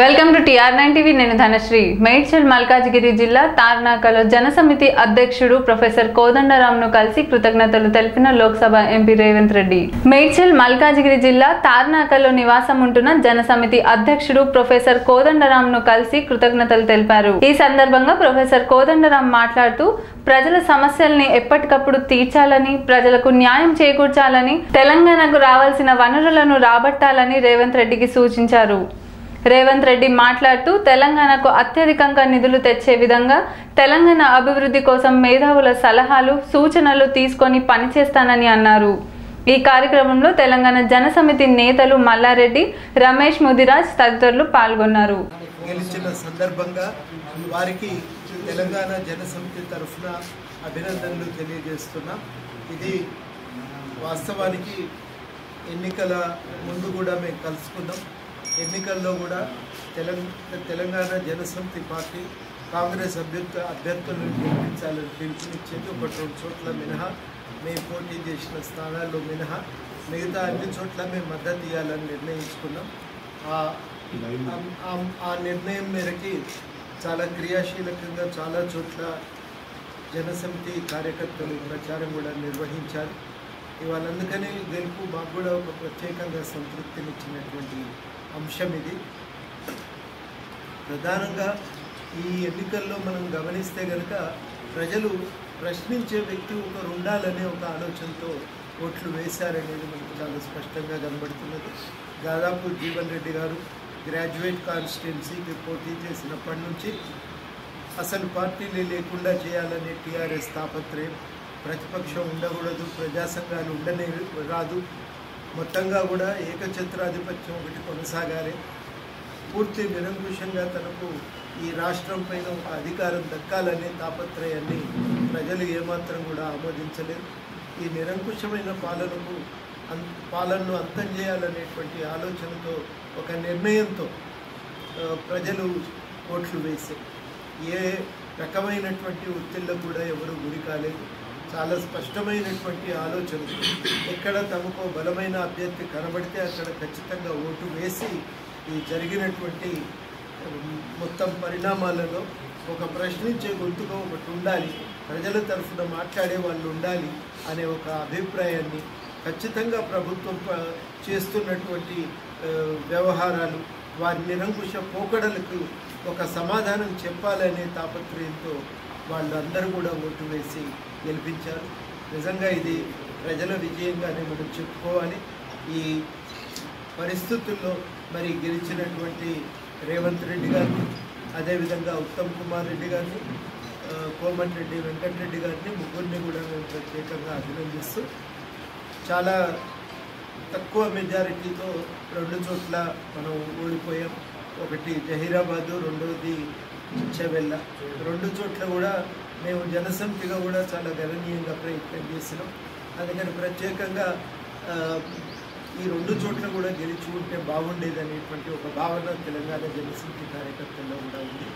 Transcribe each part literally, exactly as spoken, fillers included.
Welcome to TR nine TV. నేను ధనశ్రీ. మేడ్చల్ మల్కాజ్గిరి జిల్లా తార్నాకలో జనసమితి అధ్యక్షుడు ప్రొఫెసర్ కోదండరాంను కలిసి కృతజ్ఞతలు తెలిపిన లోక్సభ ఎంపీ రేవంత్ రెడ్డి. మేడ్చల్ మల్కాజ్గిరి జిల్లా తార్నాకలో నివాసం ఉంటున్న జనసమితి అధ్యక్షుడు ప్రొఫెసర్ కోదండరాంను కలిసి కృతజ్ఞతలు తెలిపారు. ఈ సందర్భంగా ప్రొఫెసర్ కోదండరాం మాట్లాడుతూ ప్రజల సమస్యల్ని ఎప్పటికప్పుడు తీర్చాలని, ప్రజలకు న్యాయం చేకూర్చాలని, తెలంగాణకు రావాల్సిన వనరులను రాబట్టాలని రేవంత్ రెడ్డికి సూచించారు. రేవంత్ రెడ్డి మాట్లాడుతూ తెలంగాణకు అత్యధికంగా నిధులు తెచ్చే విధంగా తెలంగాణ అభివృద్ధి కోసం మేధావుల సలహాలు సూచనలు తీసుకొని పనిచేస్తానని అన్నారు. ఈ కార్యక్రమంలో తెలంగాణ జనసమితి నేతలు మల్లారెడ్డి, రమేష్, ముదిరాజ్ తదితరులు పాల్గొన్నారు. వారికి తెలంగాణ జనసమితి తరఫున అభినందనలు తెలియజేస్తున్నాం. ఇది వాస్తవానికి ఎన్నికల ముందు కూడా మేము కలుసుకున్నాం. ఎన్నికల్లో కూడా తెలంగాణ జనసమితి పార్టీ కాంగ్రెస్ అభ్యర్థి అభ్యర్థులను గెలిపించాలని పిలుపునిచ్చేది. ఒకటి రెండు చోట్ల మినహా, మేము పోటీ చేసిన స్థానాల్లో మినహా మిగతా అన్ని చోట్ల మేము మద్దతు ఇవ్వాలని నిర్ణయించుకున్నాం. ఆ నిర్ణయం మేరకి చాలా క్రియాశీలకంగా చాలా చోట్ల జనసమితి కార్యకర్తలు ప్రచారం కూడా నిర్వహించారు. ఇవాళ అందుకని గెలుపు మాకు కూడా ఒక ప్రత్యేకంగా సంతృప్తినిచ్చినటువంటి అంశం ఇది. ప్రధానంగా ఈ ఎన్నికల్లో మనం గమనిస్తే కనుక ప్రజలు ప్రశ్నించే వ్యక్తి ఒకరు ఉండాలనే ఒక ఆలోచనతో ఓట్లు వేశారనేది మనకు చాలా స్పష్టంగా కనబడుతున్నది. దాదాపు జీవన్ రెడ్డి గారు గ్రాడ్యుయేట్ కాన్స్టిట్యున్సీకి పోటీ చేసినప్పటి నుంచి అసలు పార్టీని లేకుండా చేయాలనే టీఆర్ఎస్ తాపత్రయం, ప్రతిపక్షం ఉండకూడదు, ప్రజాసంఘాలు ఉండనే రాదు, మొత్తంగా కూడా ఏకఛత్రాధిపత్యం ఒకటి కొనసాగాలి, పూర్తి నిరంకుశంగా తనకు ఈ రాష్ట్రం పైన ఒక అధికారం దక్కాలనే తాపత్రయాన్ని ప్రజలు ఏమాత్రం కూడా ఆమోదించలేదు. ఈ నిరంకుశమైన పాలనకు పాలనను అంతం చేయాలనేటువంటి ఆలోచనతో ఒక నిర్ణయంతో ప్రజలు ఓట్లు వేశారు. ఏ రకమైనటువంటి ఒత్తిళ్ళకు కూడా ఎవరు గురి కాలేదు. చాలా స్పష్టమైనటువంటి ఆలోచన, ఎక్కడ తమకు బలమైన అభ్యర్థి కనబడితే అక్కడ ఖచ్చితంగా ఓటు వేసి ఈ జరిగినటువంటి మొత్తం పరిణామాలలో ఒక ప్రశ్నించే గొంతుగా ఒకటి ఉండాలి, ప్రజల తరఫున మాట్లాడే వాళ్ళు ఉండాలి అనే ఒక అభిప్రాయాన్ని ఖచ్చితంగా ప్రభుత్వం చేస్తున్నటువంటి వ్యవహారాలు, వారి నిరంకుశ పోకడలకు ఒక సమాధానం చెప్పాలనే తాపత్రయంతో వాళ్ళందరూ కూడా ఓటు వేసి గెలిపించారు. నిజంగా ఇది ప్రజల విజయంగానే మనం చెప్పుకోవాలి. ఈ పరిస్థితుల్లో మరి గెలిచినటువంటి రేవంత్ రెడ్డి గారిని, అదేవిధంగా ఉత్తమ్ కుమార్ రెడ్డి గారిని, కోమటిరెడ్డి వెంకటరెడ్డి గారిని ముగ్గురిని కూడా మేము ప్రత్యేకంగా అభినందిస్తూ, చాలా తక్కువ మెజారిటీతో రెండు చోట్ల మనం ఓడిపోయాం. ఒకటి జహీరాబాదు, రెండవది చెవెళ్ళ. రెండు చోట్ల కూడా మేము జనసమితిగా కూడా చాలా గణనీయంగా ప్రయత్నం చేసినాం. అందుకని ప్రత్యేకంగా ఈ రెండు చోట్ల కూడా గెలిచి ఉంటే బాగుండేది అనేటువంటి ఒక భావన తెలంగాణ జనసమితి కార్యకర్తల్లో కూడా ఉంది.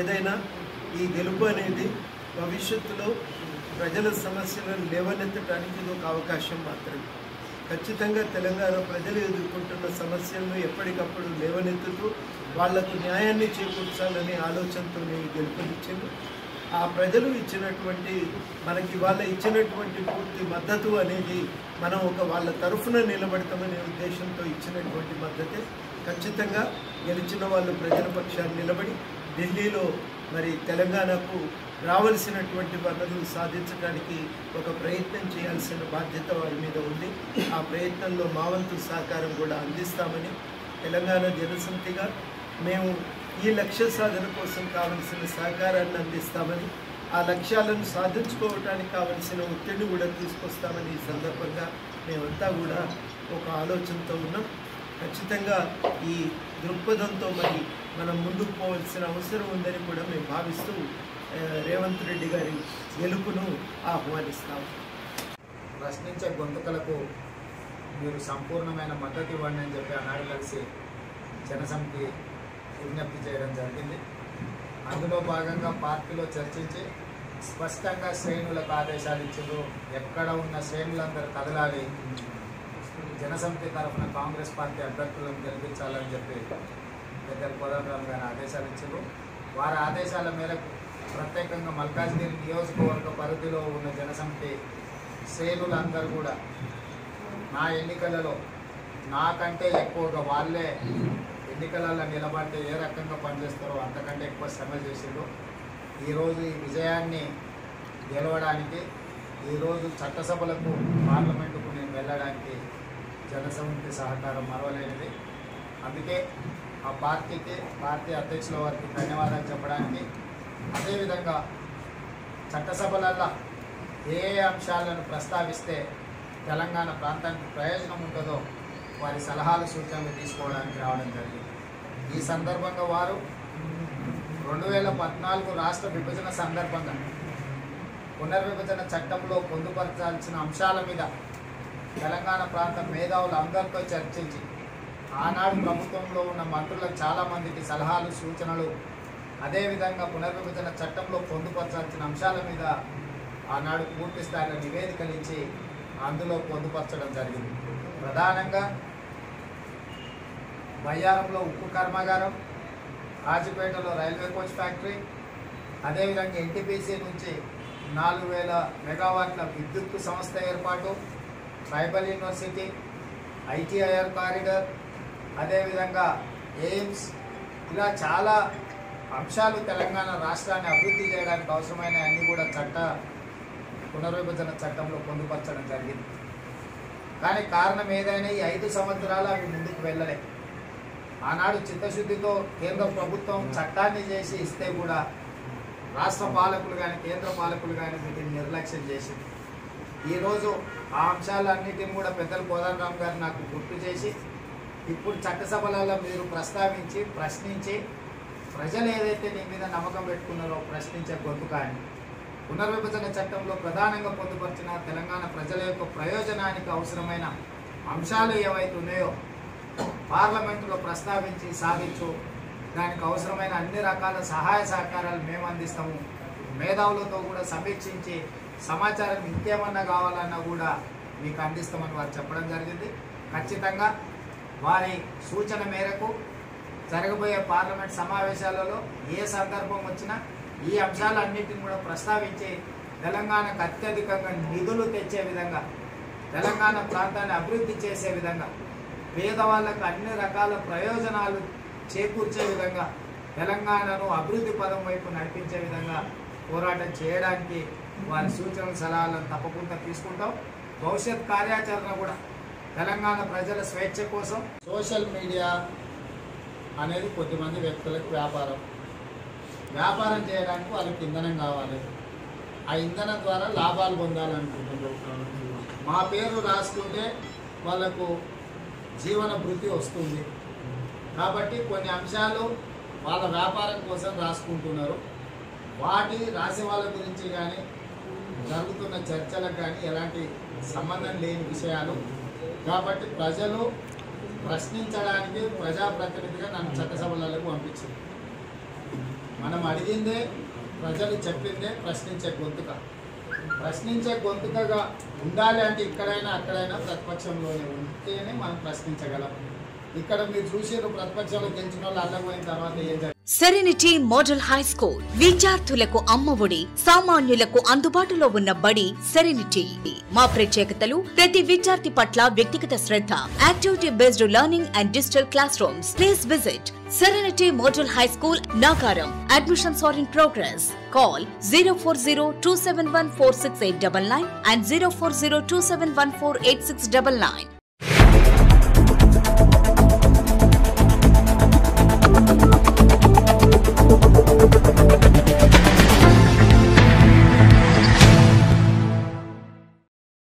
ఏదైనా ఈ గెలుపు అనేది భవిష్యత్తులో ప్రజల సమస్యలను లేవనెత్తడానికి ఇది ఒక అవకాశం మాత్రమే. ఖచ్చితంగా తెలంగాణ ప్రజలు ఎదుర్కొంటున్న సమస్యలను ఎప్పటికప్పుడు లేవనెత్తుతూ వాళ్లకు న్యాయాన్ని చేకూర్చాలనే ఆలోచనతో నేను గెలుపునిచ్చాను. ఆ ప్రజలు ఇచ్చినటువంటి మనకి వాళ్ళ ఇచ్చినటువంటి పూర్తి మద్దతు అనేది మనం ఒక వాళ్ళ తరఫున నిలబడతామనే ఉద్దేశంతో ఇచ్చినటువంటి మద్దతే. ఖచ్చితంగా గెలిచిన వాళ్ళు ప్రజల పక్షాన్ని నిలబడి ఢిల్లీలో మరి తెలంగాణకు రావాల్సినటువంటి వనరులు సాధించడానికి ఒక ప్రయత్నం చేయాల్సిన బాధ్యత వారి మీద ఉంది. ఆ ప్రయత్నంలో మా వంతు సహకారం కూడా అందిస్తామని తెలంగాణ జనసమితిగా మేము ఈ లక్ష్య సాధన కోసం కావలసిన సహకారాన్ని అందిస్తామని, ఆ లక్ష్యాలను సాధించుకోవడానికి కావలసిన ఒత్తిడిని కూడా తీసుకొస్తామని ఈ సందర్భంగా మేమంతా కూడా ఒక ఆలోచనతో ఉన్నాం. ఖచ్చితంగా ఈ దృక్పథంతో మరి మనం ముందుకు పోవాల్సిన అవసరం ఉందని కూడా మేము భావిస్తూ రేవంత్ రెడ్డి గారి గెలుపును ఆహ్వానిస్తాము. ప్రశ్నించే గొంతుకలకు మీరు సంపూర్ణమైన మద్దతు ఇవ్వండి అని చెప్పి ఆనాడు కలిసి జనసమితి విజ్ఞప్తి చేయడం జరిగింది. అందులో భాగంగా పార్టీలో చర్చించి స్పష్టంగా శ్రేణులకు ఆదేశాలు ఇచ్చారు. ఎక్కడ ఉన్న శ్రేణులందరూ కదలాలి, జనసమితి తరఫున కాంగ్రెస్ పార్టీ అభ్యర్థులను గెలిపించాలని చెప్పి దగ్గర కోదండరాం గారు ఆదేశాలు ఇచ్చారు. వారి ఆదేశాల మేరకు ప్రత్యేకంగా మల్కాజ్గిరి నియోజకవర్గ పరిధిలో ఉన్న జనసమితి శ్రేణులందరూ కూడా నా ఎన్నికలలో నాకంటే ఎక్కువగా వాళ్ళే ఎన్నికలలో నిలబడితే ఏ రకంగా పనిచేస్తారో అంతకంటే ఎక్కువ శ్రమ చేశారు. ఈరోజు ఈ విజయాన్ని గెలవడానికి, ఈరోజు చట్టసభలకు పార్లమెంటుకు నేను వెళ్ళడానికి జనసమితి సహకారం మరవలేనిది. అందుకే ఆ పార్టీకి, పార్టీ అధ్యక్షుల వారికి ధన్యవాదాలు చెప్పడానికి, అదేవిధంగా చట్టసభలల్లో ఏ అంశాలను ప్రస్తావిస్తే తెలంగాణ ప్రాంతానికి ప్రయోజనం ఉంటుందో వారి సలహాలు సూచనలు తీసుకోవడానికి రావడం జరిగింది. ఈ సందర్భంగా వారు రెండు వేల పద్నాలుగు రాష్ట్ర విభజన సందర్భంగా పునర్విభజన చట్టంలో పొందుపరచాల్సిన అంశాల మీద తెలంగాణ ప్రాంత మేధావులు అందరితో చర్చించి ఆనాడు ప్రభుత్వంలో ఉన్న మంత్రులకు చాలామందికి సలహాలు సూచనలు, అదేవిధంగా పునర్విభజన చట్టంలో పొందుపరచాల్సిన అంశాల మీద ఆనాడు పూర్తి స్థాయిలో నివేదికలు ఇచ్చి అందులో పొందుపరచడం జరిగింది. ప్రధానంగా బయ్యారంలో ఉక్కు కర్మాగారం, రాజపేటలో రైల్వే కోచ్ ఫ్యాక్టరీ, అదేవిధంగా ఎన్టీపీసీ నుంచి నాలుగు వేల మెగావాట్ల విద్యుత్ సంస్థ ఏర్పాటు, ట్రైబల్ యూనివర్సిటీ, ఐటీఐఆర్ కారిడార్, అదేవిధంగా ఎయిమ్స్, ఇలా చాలా అంశాలు తెలంగాణ రాష్ట్రాన్ని అభివృద్ధి చేయడానికి అవసరమైన అన్నీ కూడా చట్ట పునర్విభజన చట్టంలో పొందుపరచడం జరిగింది. కానీ కారణం ఏదైనా ఈ ఐదు సంవత్సరాలు అవి ముందుకు వెళ్ళలే. ఆనాడు చిత్తశుద్ధితో కేంద్ర ప్రభుత్వం చట్టాన్ని చేసి ఇస్తే కూడా రాష్ట్ర పాలకులు కానీ కేంద్ర పాలకులు కానీ వీటిని నిర్లక్ష్యం చేసింది. ఈరోజు ఆ అంశాలన్నిటిని కూడా పెద్దలు కోదండరాం గారు నాకు గుర్తు చేసి ఇప్పుడు చట్టసభలలో మీరు ప్రస్తావించి ప్రశ్నించి ప్రజలు ఏదైతే నీ మీద నమ్మకం పెట్టుకున్నారో ప్రశ్నించే గొంతు కానీ పునర్విభజన చట్టంలో ప్రధానంగా పొందుపరిచిన తెలంగాణ ప్రజల యొక్క ప్రయోజనానికి అవసరమైన అంశాలు ఏవైతే ఉన్నాయో పార్లమెంటులో ప్రస్తావించి సాధించు, దానికి అవసరమైన అన్ని రకాల సహాయ సహకారాలు మేము అందిస్తాము, మేధావులతో కూడా సమీక్షించి సమాచారం ఇంకేమన్నా కావాలన్నా కూడా మీకు అందిస్తామని వారు చెప్పడం జరిగింది. ఖచ్చితంగా వారి సూచన మేరకు జరగబోయే పార్లమెంట్ సమావేశాలలో ఏ సందర్భం వచ్చినా ఈ అంశాలన్నింటిని కూడా ప్రస్తావించి తెలంగాణకు అత్యధికంగా నిధులు తెచ్చే విధంగా, తెలంగాణ ప్రాంతాన్ని అభివృద్ధి చేసే విధంగా, పేదవాళ్లకు అన్ని రకాల ప్రయోజనాలు చేకూర్చే విధంగా, తెలంగాణను అభివృద్ధి పదం వైపు నడిపించే విధంగా పోరాటం చేయడానికి వారి సూచన సలహాలను తప్పకుండా తీసుకుంటాం. భవిష్యత్ కార్యాచరణ కూడా తెలంగాణ ప్రజల స్వేచ్ఛ కోసం సోషల్ మీడియా అనేది కొద్దిమంది వ్యక్తులకు వ్యాపారం వ్యాపారం చేయడానికి వాళ్ళకి ఇంధనం కావాలి, ఆ ఇంధనం ద్వారా లాభాలు పొందాలనుకుంటున్నారు. మా పేరు రాసుకుంటే వాళ్ళకు జీవన వృద్ధి వస్తుంది కాబట్టి కొన్ని అంశాలు వాళ్ళ వ్యాపారం కోసం రాసుకుంటున్నారు. వాటి రాసే వాళ్ళ గురించి కానీ జరుగుతున్న చర్చలకు కానీ ఎలాంటి సంబంధం లేని విషయాలు. కాబట్టి ప్రజలు ప్రశ్నించడానికి ప్రజాప్రతినిధిగా నన్ను చట్టసభలకు పంపించింది. మనం అడిగిందే, ప్రజలు చెప్పిందే ప్రశ్నించే గొంతుక. ప్రశ్నించే గొంతుకగా ఉండాలి అంటే ఇక్కడైనా అక్కడైనా ప్రతిపక్షంలోనే ఉంటేనే మనం ప్రశ్నించగలం. ఇక్కడ మీరు చూసారు ప్రతిపక్షంలో గెలిచిన వాళ్ళు అల్లకపోయిన తర్వాత ఏం జరిగింది. సెరెనిటీ మోడల్ హై స్కూల్ విద్యార్థులకు అమ్మఒడి, సామాన్యులకు అందుబాటులో ఉన్న బడి సెరెనిటీ. మా ప్రత్యేకతలు ప్రతి విద్యార్థి పట్ల వ్యక్తిగత శ్రద్ధ, activity based learning and digital classrooms. Please visit serenity model high school Nagaram. Admissions are in progress. Call zero four zero two seven one four six eight double nine and zero four zero two seven one four eight six double nine.